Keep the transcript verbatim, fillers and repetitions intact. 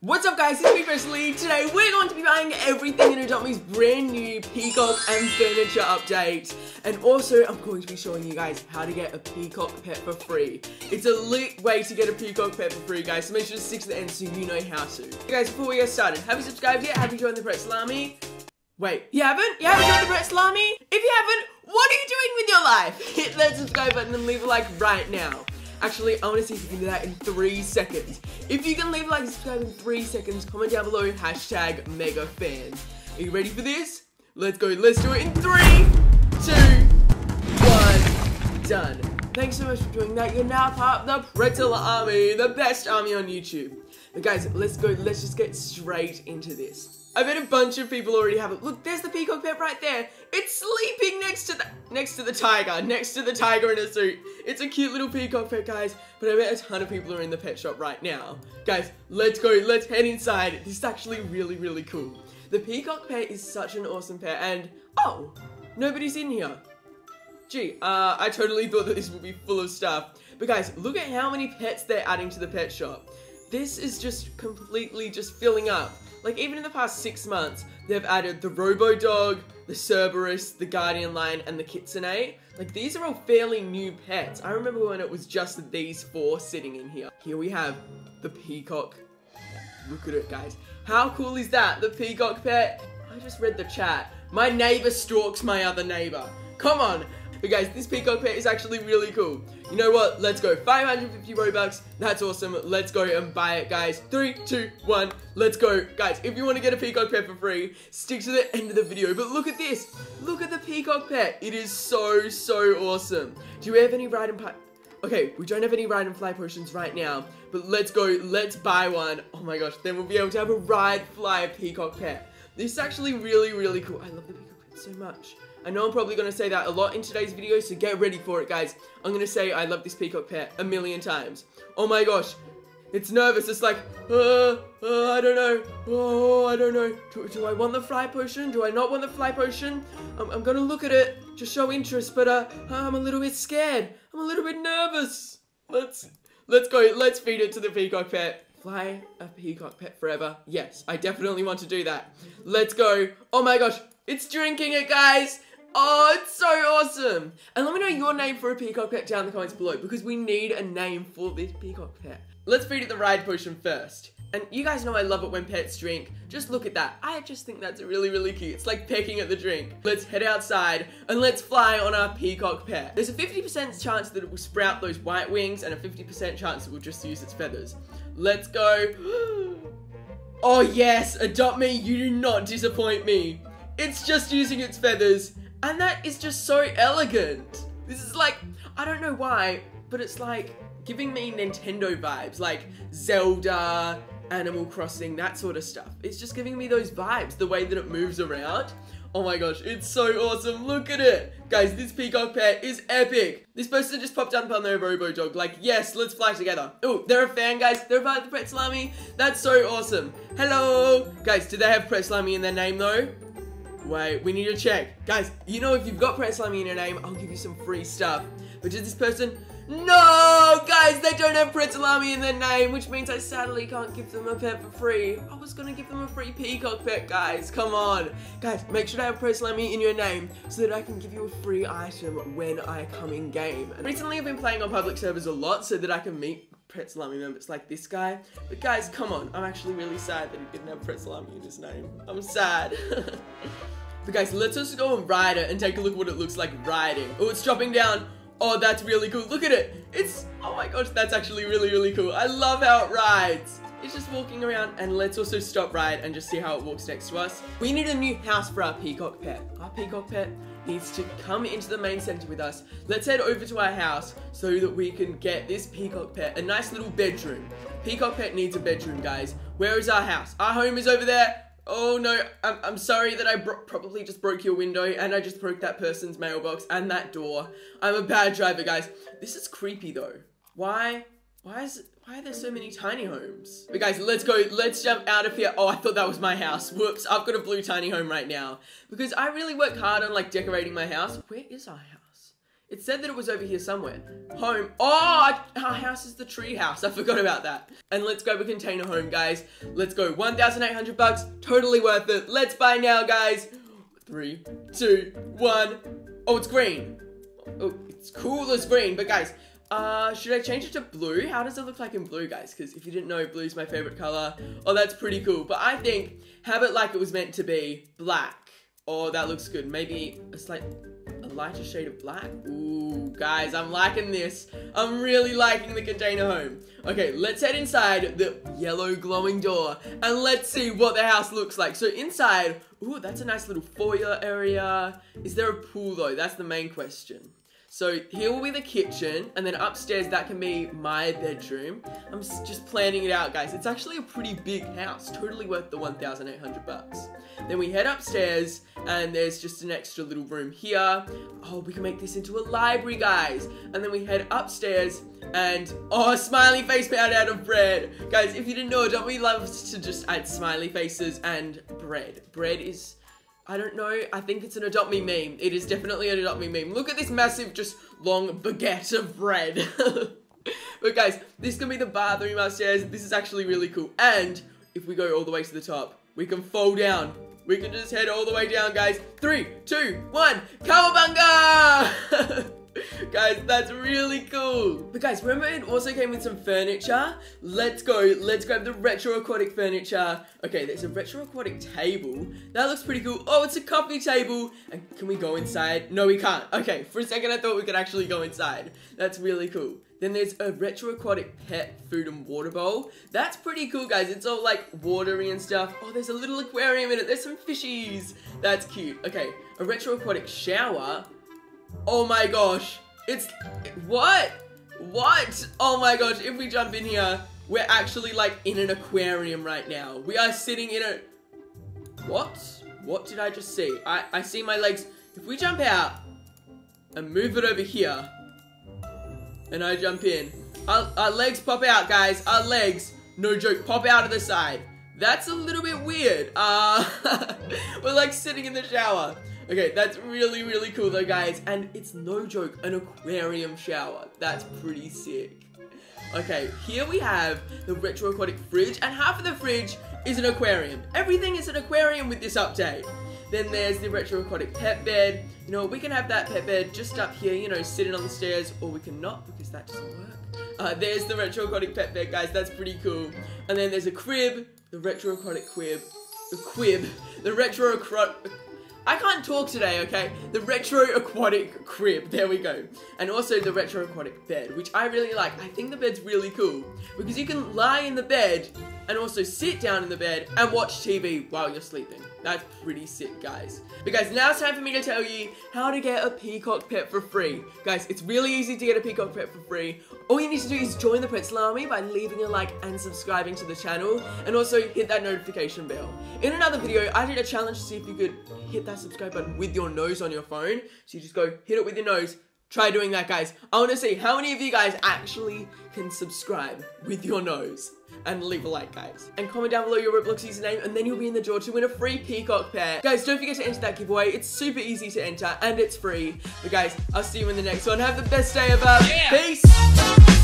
What's up guys, it's me Pretzel. Today we're going to be buying everything in Adopt Me's brand new peacock and furniture update. And also I'm going to be showing you guys how to get a peacock pet for free. It's a lit way to get a peacock pet for free guys, so make sure to stick to the end so you know how to. Okay, guys, before we get started, have you subscribed yet? Have you joined the Pretzel Army? Wait, you haven't? You haven't joined the Pretzel Army? If you haven't, what are you doing with your life? Hit that subscribe button and leave a like right now. Actually, I want to see if you can do that in three seconds. If you can leave a like and subscribe in three seconds, comment down below hashtag megafan. Are you ready for this? Let's go. Let's do it in three, two, one. Done. Thanks so much for doing that. You're now part of the Pretzel Army, the best army on YouTube. But guys, let's go. Let's just get straight into this. I bet a bunch of people already have it. Look, there's the peacock pet right there. It's sleeping next to the next to the tiger, next to the tiger in a suit. It's a cute little peacock pet, guys. But I bet a ton of people are in the pet shop right now. Guys, let's go. Let's head inside. This is actually really, really cool. The peacock pet is such an awesome pet. And oh, nobody's in here. Gee, uh, I totally thought that this would be full of stuff. But guys, look at how many pets they're adding to the pet shop. This is just completely just filling up. Like, even in the past six months, they've added the Robo Dog, the Cerberus, the Guardian Lion, and the Kitsune. Like, these are all fairly new pets. I remember when it was just these four sitting in here. Here we have the peacock. Look at it, guys. How cool is that? The peacock pet. I just read the chat. My neighbor stalks my other neighbor. Come on. But guys, this peacock pet is actually really cool. You know what? Let's go. five hundred fifty Robux. That's awesome. Let's go and buy it, guys. Three, two, one. Let's go. Guys, if you want to get a peacock pet for free, stick to the end of the video. But look at this. Look at the peacock pet. It is so, so awesome. Do we have any ride and... Okay, we don't have any ride and fly potions right now. But let's go. Let's buy one. Oh my gosh. Then we'll be able to have a ride, fly, peacock pet. This is actually really, really cool. I love the peacock pet so much. I know I'm probably going to say that a lot in today's video, so get ready for it, guys. I'm going to say I love this peacock pet a million times. Oh my gosh. It's nervous. It's like, uh, uh, I don't know. Oh, I don't know. Do, do I want the fly potion? Do I not want the fly potion? I'm, I'm going to look at it to show interest, but uh, I'm a little bit scared. I'm a little bit nervous. Let's, let's go. Let's feed it to the peacock pet. Fly a peacock pet forever. Yes, I definitely want to do that. Let's go. Oh my gosh. It's drinking it, guys. Oh, it's so awesome! And let me know your name for a peacock pet down in the comments below, because we need a name for this peacock pet. Let's feed it the ride potion first. And you guys know I love it when pets drink. Just look at that. I just think that's really, really cute. It's like pecking at the drink. Let's head outside and let's fly on our peacock pet. There's a fifty percent chance that it will sprout those white wings and a fifty percent chance it will just use its feathers. Let's go. Oh yes, Adopt Me, you do not disappoint me. It's just using its feathers. And that is just so elegant. This is like, I don't know why, but it's like giving me Nintendo vibes, like Zelda, Animal Crossing, that sort of stuff. It's just giving me those vibes, the way that it moves around. Oh my gosh, it's so awesome. Look at it. Guys, this peacock pet is epic. This person just popped up on their Robo Dog, like, yes, let's fly together. Oh, they're a fan, guys. They're part of the Pretzel Army. That's so awesome. Hello. Guys, do they have Pretzel Army in their name though? Wait, we need to check. Guys, you know if you've got Pretzel Army in your name, I'll give you some free stuff. But did this person... No! Guys, they don't have Pretzel Army in their name, which means I sadly can't give them a pet for free. I was going to give them a free peacock pet, guys. Come on. Guys, make sure to have Pretzel Army in your name so that I can give you a free item when I come in game. And recently, I've been playing on public servers a lot so that I can meet Pretzel Army members like this guy. But guys, come on. I'm actually really sad that he didn't have Pretzel Army in his name. I'm sad. But guys, let's just go and ride it and take a look at what it looks like riding. Oh, it's dropping down. Oh, that's really cool. Look at it. It's, oh my gosh, that's actually really, really cool. I love how it rides. It's just walking around, and let's also stop ride and just see how it walks next to us. We need a new house for our peacock pet. Our peacock pet needs to come into the main center with us. Let's head over to our house so that we can get this peacock pet a nice little bedroom. Peacock pet needs a bedroom, guys. Where is our house? Our home is over there. Oh no, I'm, I'm sorry that I bro probably just broke your window, and I just broke that person's mailbox and that door. I'm a bad driver, guys. This is creepy though. Why? Why is it, why are there so many tiny homes? But guys, let's go. Let's jump out of here. Oh, I thought that was my house. Whoops, I've got a blue tiny home right now because I really work hard on like decorating my house. Where is our house? It said that it was over here somewhere. Home. Oh, our house is the tree house. I forgot about that. And let's go with container home, guys. Let's go. one thousand eight hundred bucks. Totally worth it. Let's buy now, guys. Three, two, one. Oh, it's green. Oh, it's cool as green. But guys, uh, should I change it to blue? How does it look like in blue, guys? Because if you didn't know, blue is my favorite color. Oh, that's pretty cool. But I think have it like it was meant to be, black. Oh, that looks good. Maybe a slight... lighter shade of black. Ooh, guys, I'm liking this. I'm really liking the container home. Okay, let's head inside the yellow glowing door and let's see what the house looks like. So inside, ooh, that's a nice little foyer area. Is there a pool though? That's the main question. So here will be the kitchen, and then upstairs that can be my bedroom. I'm just planning it out, guys. It's actually a pretty big house, totally worth the one thousand eight hundred bucks. Then we head upstairs, and there's just an extra little room here. Oh, we can make this into a library, guys. And then we head upstairs, and oh, smiley face made out of bread. Guys, if you didn't know, Adopt Me loves to just add smiley faces and bread. Bread is... I don't know, I think it's an Adopt Me meme. It is definitely an Adopt Me meme. Look at this massive, just long baguette of bread. But guys, this can be the bathroom upstairs. This is actually really cool. And if we go all the way to the top, we can fall down. We can just head all the way down, guys. Three, two, one, cowabunga! Guys, that's really cool. But guys, remember it also came with some furniture? Let's go. Let's grab the retro aquatic furniture. Okay, there's a retro aquatic table. That looks pretty cool. Oh, it's a coffee table. And can we go inside? No, we can't. Okay, for a second I thought we could actually go inside. That's really cool. Then there's a retro aquatic pet food and water bowl. That's pretty cool, guys. It's all like watery and stuff. Oh, there's a little aquarium in it. There's some fishies. That's cute. Okay, a retro aquatic shower. Oh my gosh, it's, what? What? Oh my gosh, if we jump in here, we're actually like in an aquarium right now. We are sitting in a, what? What did I just see? I, I see my legs. If we jump out and move it over here, and I jump in, our, our legs pop out, guys. Our legs, no joke, pop out of the side. That's a little bit weird. Uh, we're like sitting in the shower. Okay, that's really, really cool though, guys. And it's no joke, an aquarium shower. That's pretty sick. Okay, here we have the retro aquatic fridge, and half of the fridge is an aquarium. Everything is an aquarium with this update. Then there's the retro aquatic pet bed. You know, we can have that pet bed just up here, you know, sitting on the stairs, or we can not, because that doesn't work. Uh, there's the retro aquatic pet bed, guys. That's pretty cool. And then there's a crib, the retro aquatic crib, the quib, the retro aquatic... I can't talk today, okay? The retro aquatic crib, there we go. And also the retro aquatic bed, which I really like. I think the bed's really cool because you can lie in the bed and also sit down in the bed and watch T V while you're sleeping. That's pretty sick, guys. But guys, now it's time for me to tell you how to get a peacock pet for free. Guys, it's really easy to get a peacock pet for free. All you need to do is join the Pretzel Army by leaving a like and subscribing to the channel, and also hit that notification bell. In another video, I did a challenge to see if you could hit that subscribe button with your nose on your phone. So you just go hit it with your nose. Try doing that, guys. I want to see how many of you guys actually can subscribe with your nose. And leave a like, guys. And comment down below your Roblox username, and then you'll be in the draw to win a free peacock pair. Guys, don't forget to enter that giveaway. It's super easy to enter, and it's free. But guys, I'll see you in the next one. Have the best day ever. Yeah. Peace!